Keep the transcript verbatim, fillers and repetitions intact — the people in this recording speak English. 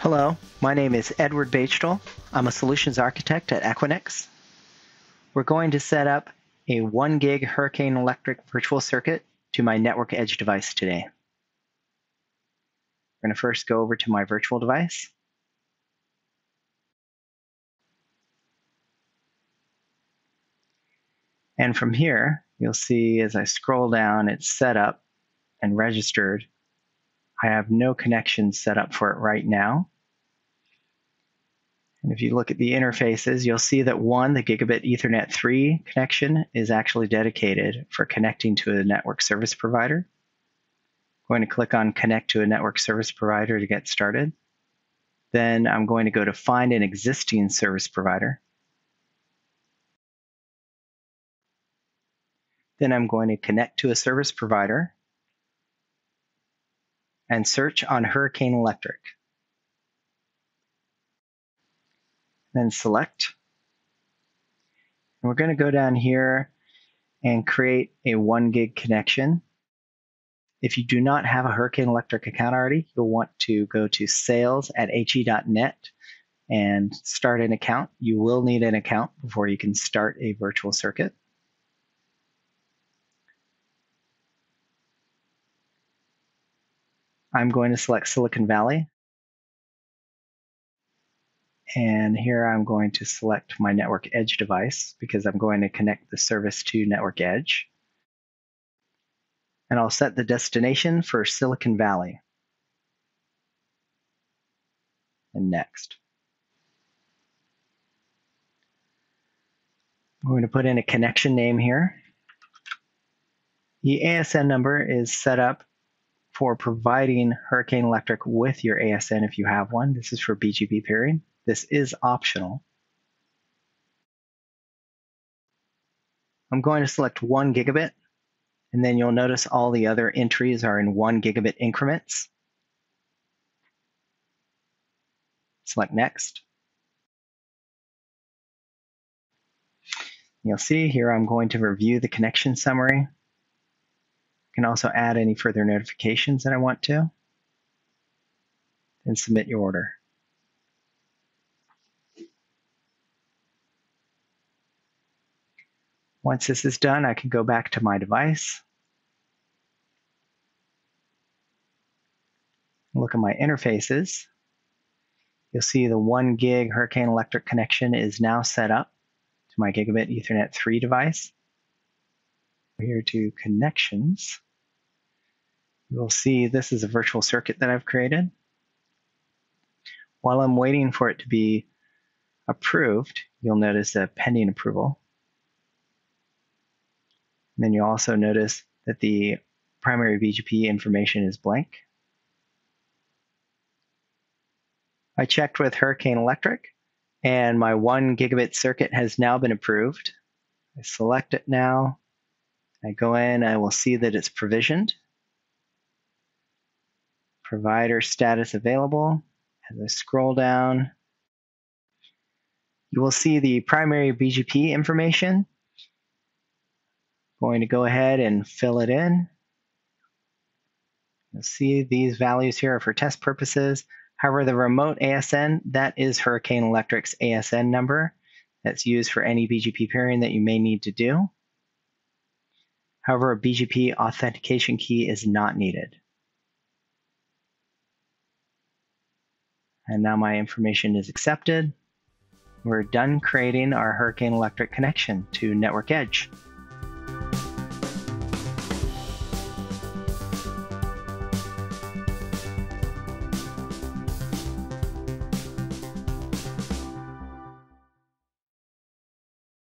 Hello, my name is Edward Bechtel. I'm a solutions architect at Equinix. We're going to set up a one gig Hurricane Electric virtual circuit to my network edge device today. We're going to first go over to my virtual device. And from here, you'll see as I scroll down, it's set up and registered. I have no connection set up for it right now. And if you look at the interfaces, you'll see that one, the Gigabit Ethernet three connection is actually dedicated for connecting to a network service provider. I'm going to click on Connect to a Network Service Provider to get started. Then I'm going to go to Find an Existing Service Provider. Then I'm going to connect to a service provider and search on Hurricane Electric. Then select. And we're going to go down here and create a one gig connection. If you do not have a Hurricane Electric account already, you'll want to go to sales at he dot net and start an account. You will need an account before you can start a virtual circuit. I'm going to select Silicon Valley. And here I'm going to select my network edge device because I'm going to connect the service to network edge. And I'll set the destination for Silicon Valley. And next. I'm going to put in a connection name here. The A S N number is set up for providing Hurricane Electric with your A S N if you have one. This is for B G P peering. This is optional. I'm going to select one gigabit, and then you'll notice all the other entries are in one gigabit increments. Select Next. You'll see here I'm going to review the connection summary. I can also add any further notifications that I want to, and submit your order. Once this is done, I can go back to my device, look at my interfaces. You'll see the one gig Hurricane Electric connection is now set up to my Gigabit Ethernet three device. Here to connections, you'll see this is a virtual circuit that I've created. While I'm waiting for it to be approved, you'll notice a pending approval. And then you'll also notice that the primary B G P information is blank. I checked with Hurricane Electric, and my one gigabit circuit has now been approved. I select it now. I go in, I will see that it's provisioned. Provider status available. As I scroll down, you will see the primary B G P information. Going to go ahead and fill it in. You'll see these values here are for test purposes. However, the remote A S N, that is Hurricane Electric's A S N number. That's used for any B G P peering that you may need to do. However, a B G P authentication key is not needed. And now my information is accepted. We're done creating our Hurricane Electric connection to Network Edge.